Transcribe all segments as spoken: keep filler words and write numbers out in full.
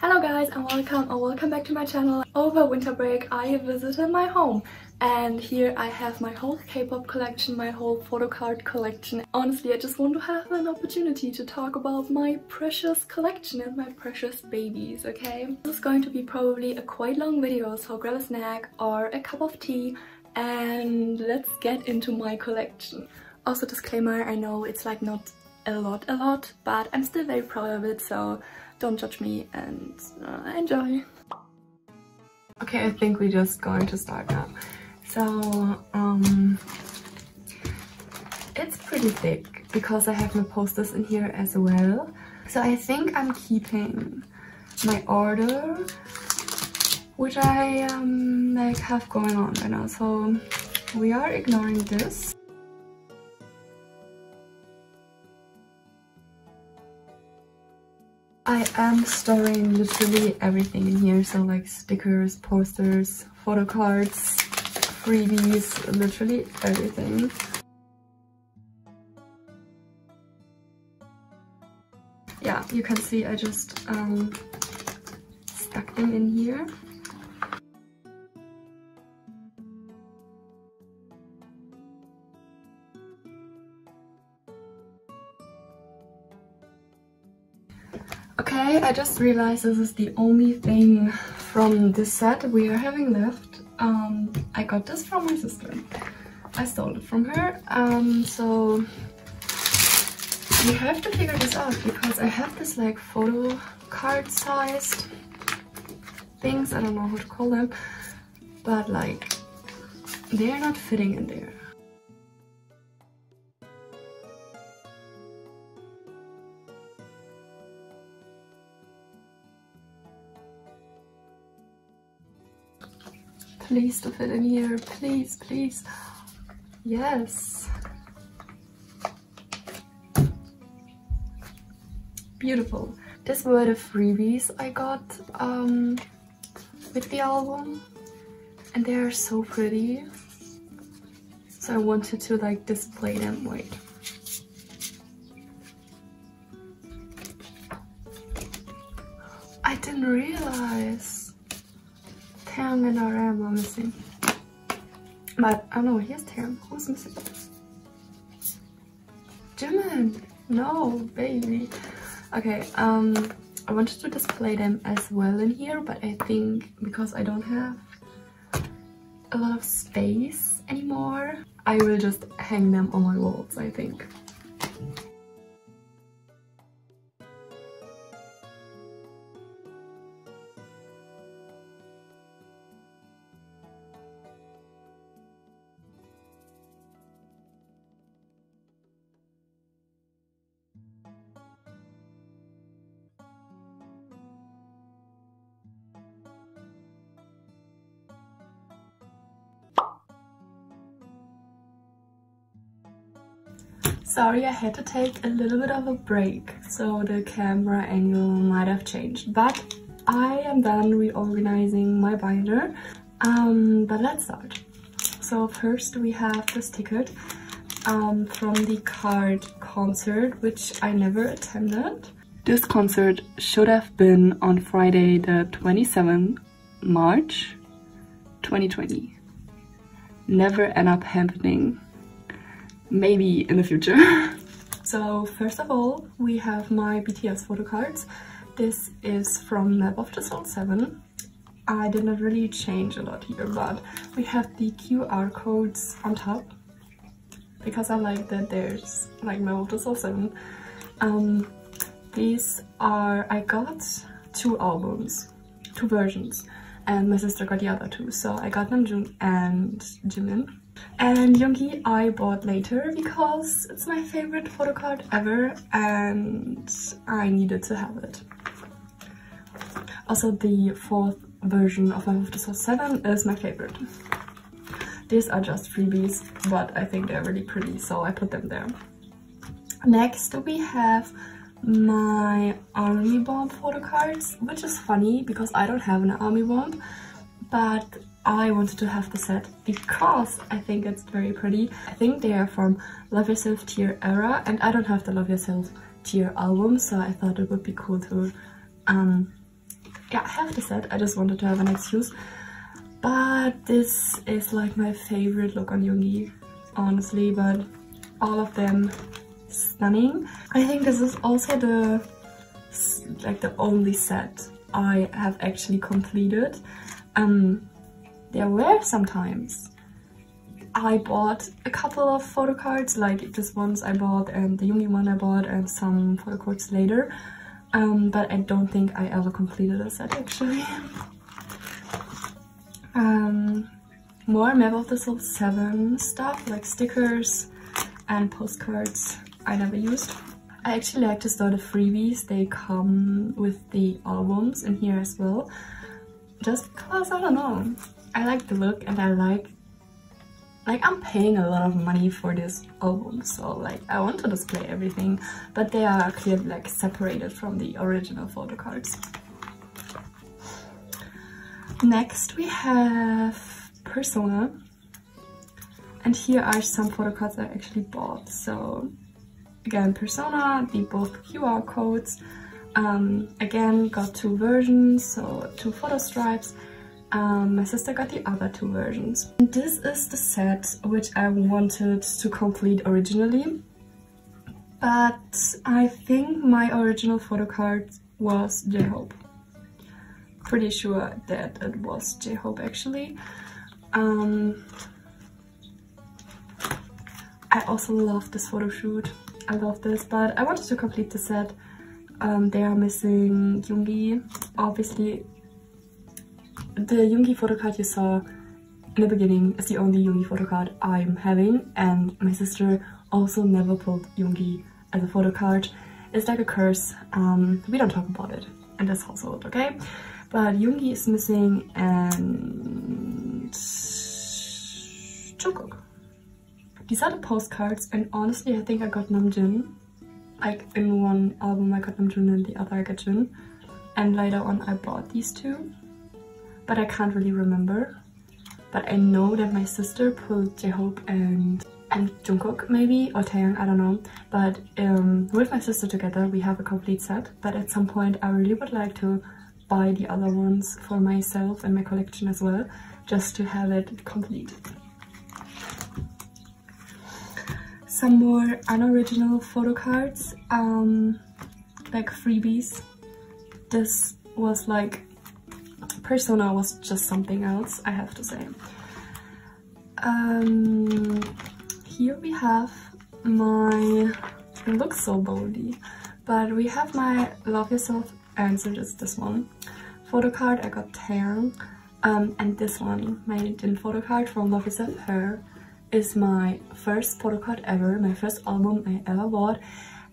Hello guys and welcome or welcome back to my channel. Over winter break I visited my home and here I have my whole K-pop collection, my whole photo card collection. Honestly, I just want to have an opportunity to talk about my precious collection and my precious babies, okay? This is going to be probably a quite long video, so grab a snack or a cup of tea and let's get into my collection. Also disclaimer, I know it's like not a lot a lot, but I'm still very proud of it, so don't judge me and uh, enjoy. Okay, I think we're just going to start now. So, um, it's pretty thick because I have my posters in here as well. So I think I'm keeping my order, which I um, like have going on right now. So we are ignoring this. I am storing literally everything in here, so like stickers, posters, photo cards, freebies, literally everything. Yeah, you can see I just um, stuck them in here. Okay, I just realized this is the only thing from this set we are having left. Um, I got this from my sister. I stole it from her. Um, so we have to figure this out because I have this like photo card sized things. I don't know how to call them, but like they're not fitting in there. Please to fit in here, please, please. Yes. Beautiful. These were the freebies I got um, with the album and they are so pretty. So I wanted to like display them, wait. I didn't realize. Tam and R M are missing. But, oh no, here's Tam. Who's missing? Jimin! No, baby. Okay, um, I wanted to display them as well in here, but I think because I don't have a lot of space anymore, I will just hang them on my walls, I think. Sorry, I had to take a little bit of a break, so the camera angle might have changed, but I am done reorganizing my binder, um, but let's start. So first we have this ticket um, from the card concert, which I never attended. This concert should have been on Friday the twenty-seventh of March twenty twenty. Never end up happening. Maybe in the future. So first of all, we have my B T S photo cards. This is from Map of the Soul seven. I did not really change a lot here, but we have the Q R codes on top because I like that there's like Map of the Soul seven. Um, these are, I got two albums, two versions, and my sister got the other two. So I got Namjoon and Jimin. And Yoongi I bought later because it's my favorite photo card ever and I needed to have it. Also the fourth version of Map of the Soul seven is my favorite. These are just freebies, but I think they're really pretty, so I put them there. Next we have my Army Bomb photo cards, which is funny because I don't have an Army Bomb, but I wanted to have the set because I think it's very pretty. I think they are from Love Yourself Tear era and I don't have the Love Yourself Tear album, so I thought it would be cool to um, yeah, I have the set. I just wanted to have an excuse. But this is like my favorite look on Yoongi, honestly, but all of them stunning. I think this is also the like the only set I have actually completed. Um, there were sometimes I bought a couple of photo cards, like this ones I bought and the Yoongi one I bought and some photo cards later. Um, but I don't think I ever completed a set actually. Um, more Map of the Soul seven stuff, like stickers and postcards I never used. I actually like to store the freebies, they come with the albums in here as well. Just because, I don't know, I like the look and I like, like I'm paying a lot of money for this album, so like I want to display everything, but they are clearly like separated from the original photo cards. Next we have Persona, and here are some photo cards I actually bought. So again, Persona, the both Q R codes, um, again got two versions, so two photo stripes. Um, my sister got the other two versions. And this is the set which I wanted to complete originally, but I think my original photo card was J-Hope. Pretty sure that it was J-Hope actually. Um, I also love this photo shoot. I love this, but I wanted to complete the set. Um, they are missing Yoongi. Obviously, the Yoongi photo card you saw in the beginning is the only Yoongi photo card I'm having, and my sister also never pulled Yoongi as a photo card. It's like a curse. Um, we don't talk about it in this household, okay? But Yoongi is missing and Jungkook. These are the postcards, and honestly I think I got Namjoon. Like in one album I got Namjoon and the other I got Jin. And later on I bought these two. But I can't really remember. But I know that my sister pulled J-Hope and, and Jungkook maybe, or Taeyang, I don't know. But um, with my sister together we have a complete set. But at some point I really would like to buy the other ones for myself and my collection as well, just to have it complete. Some more unoriginal photo cards, um, like freebies. This was like, Persona was just something else, I have to say. Um, here we have my, it looks so boldy, but we have my Love Yourself Answer, just this one photo card I got Taeyang, um, and this one, my Jin photo card from Love Yourself Her, is my first photo card ever, my first album I ever bought,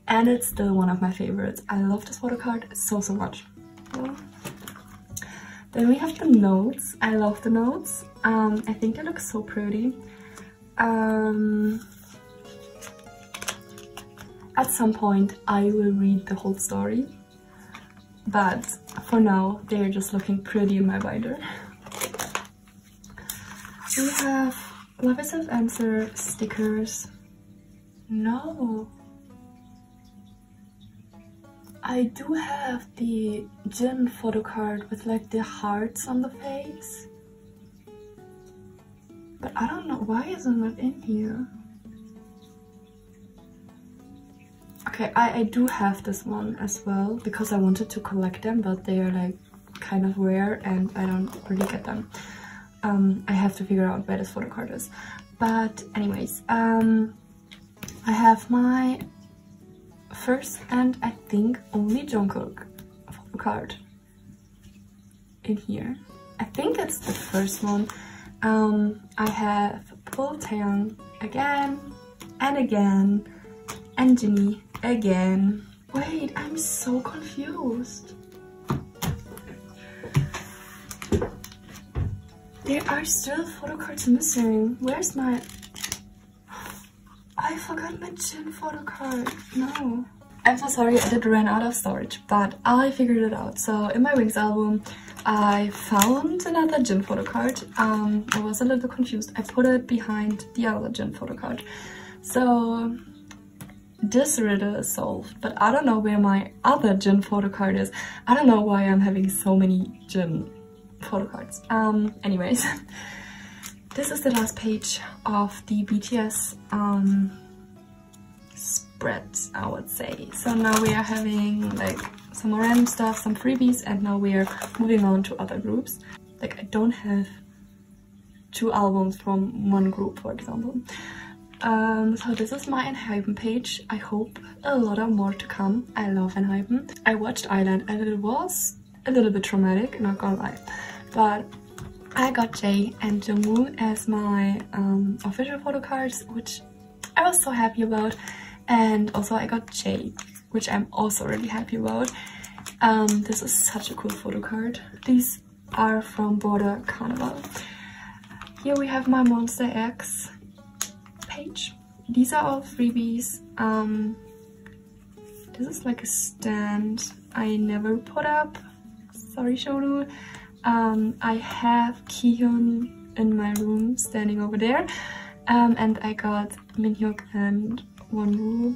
and it's still one of my favorites. I love this photo card so so much. Yeah. Then we have the notes. I love the notes. Um, I think they look so pretty. Um, at some point, I will read the whole story. But for now, they're just looking pretty in my binder. We have Love Yourself Answer stickers. No. I do have the Jin photo card with like the hearts on the face. But I don't know, why isn't it in here? Okay, I, I do have this one as well, because I wanted to collect them, but they are like kind of rare and I don't really get them. Um, I have to figure out where this photo card is. But anyways, um, I have my first and I think only Jungkook photo card in here. I think it's the first one. Um, I have pulled Taeyang again and again. And Jinny again. Wait, I'm so confused. There are still photo cards missing. Where's my... I forgot my Jin photo card. No. I'm so sorry, I did run out of storage, but I figured it out. So in my Wings album, I found another Jin photo card. Um, I was a little confused. I put it behind the other Jin photo card. So... this riddle is solved, but I don't know where my other gin photo card is. I don't know why I'm having so many gin photo cards. Um, anyways, this is the last page of the B T S um, spread, I would say. So now we are having like some more random stuff, some freebies, and now we are moving on to other groups. Like I don't have two albums from one group, for example. Um, so this is my Enhypen page. I hope a lot of more to come. I love Enhypen. I watched Island and it was a little bit traumatic, not gonna lie. But I got Jay and Jungwoo as my um, official photo cards, which I was so happy about. And also I got Jay, which I'm also really happy about. Um, this is such a cool photo card. These are from Border Carnival. Here we have my Monsta X page. These are all freebies. Um, this is like a stand I never put up. Sorry, Shoru. Um, I have Kihyun in my room standing over there. Um, and I got Minhyuk and Wonwoo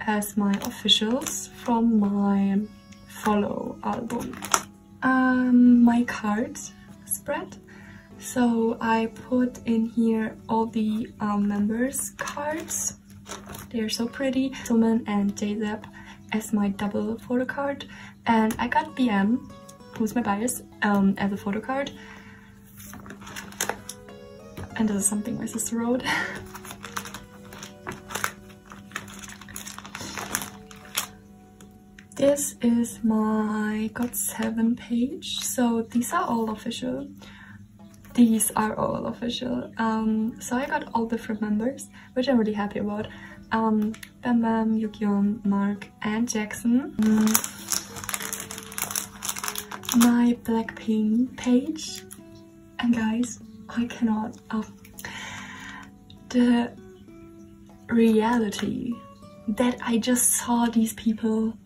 as my officials from my follow album. Um, my card spread. So I put in here all the um, members' cards. They're so pretty. Suman and J-Zep as my double photo card. And I got B M, who's my bias, um, as a photo card. And this is something my sister wrote. This is my God's Seven page. So these are all official. These are all official. Um, so I got all different members, which I'm really happy about. Um, Bam Bam, Yukyeon, Mark, and Jackson. Mm. My Blackpink page. And guys, I cannot. Oh. The reality that I just saw these people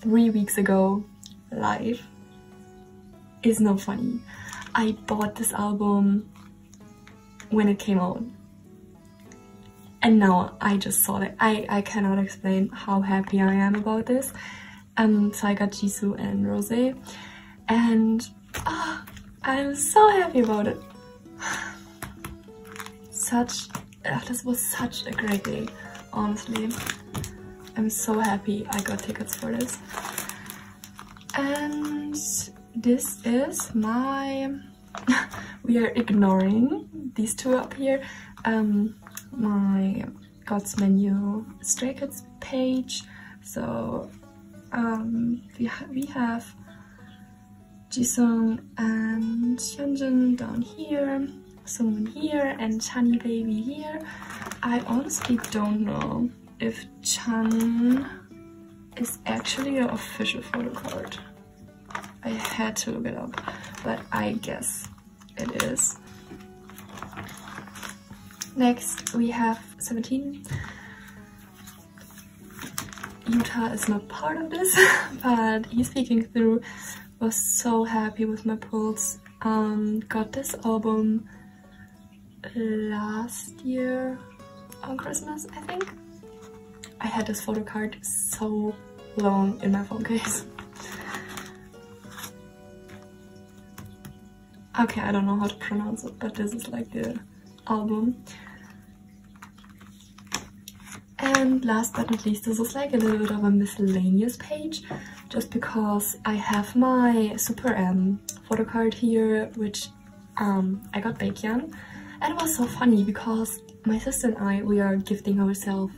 three weeks ago live is not funny. I bought this album when it came out and now I just saw it. I, I cannot explain how happy I am about this. Um, so I got Jisoo and Rosé and oh, I'm so happy about it. Such, oh, this was such a great day, honestly. I'm so happy I got tickets for this. And this is my we are ignoring these two up here. Um my God's Menu Stray Kids page. So um we, ha we have Jisung and Hyunjin down here, Sungmin here, and Chani baby here. I honestly don't know if Chan is actually an official photo card. I had to look it up, but I guess it is. Next we have Seventeen. Utah is not part of this, but he's peeking through. Was so happy with my pulls. Um, got this album last year on Christmas, I think. I had this photo card so long in my phone case. Okay, I don't know how to pronounce it, but this is like the album. And last but not least, this is like a little bit of a miscellaneous page, just because I have my Super M photo card here, which um, I got Baekhyun. And it was so funny because my sister and I, we are gifting ourselves,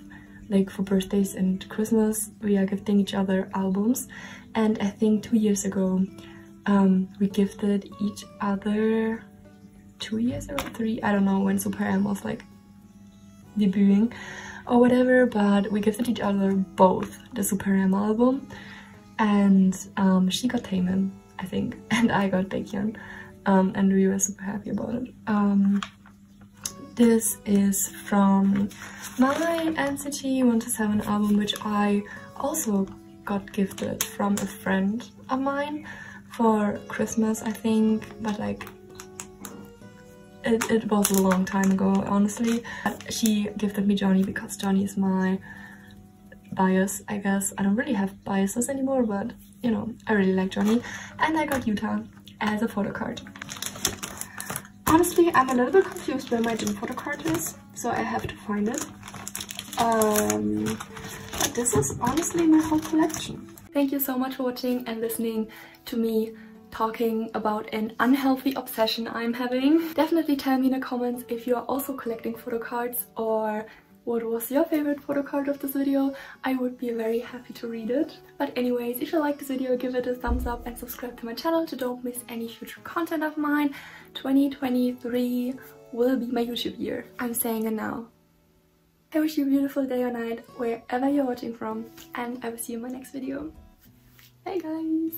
like for birthdays and Christmas, we are gifting each other albums. And I think two years ago, Um, we gifted each other two years ago, three, I don't know when Super M was like debuting or whatever, but we gifted each other both the Super M album, and um, she got Taemin, I think, and I got Baekhyun, um, and we were super happy about it. Um, this is from my N C T one twenty-seven album, which I also got gifted from a friend of mine for Christmas, I think, but like it, it was a long time ago, honestly. She gifted me Johnny because Johnny is my bias, I guess. I don't really have biases anymore, but you know, I really like Johnny. And I got Utah as a photo card. Honestly, I'm a little bit confused where my gym photo card is, so I have to find it. Um, but this is honestly my whole collection. Thank you so much for watching and listening to me talking about an unhealthy obsession I'm having. Definitely tell me in the comments if you are also collecting photo cards or what was your favorite photo card of this video. I would be very happy to read it. But anyways, if you like this video, give it a thumbs up and subscribe to my channel to don't miss any future content of mine. twenty twenty-three will be my YouTube year. I'm saying it now. I wish you a beautiful day or night wherever you're watching from, and I will see you in my next video. Bye guys!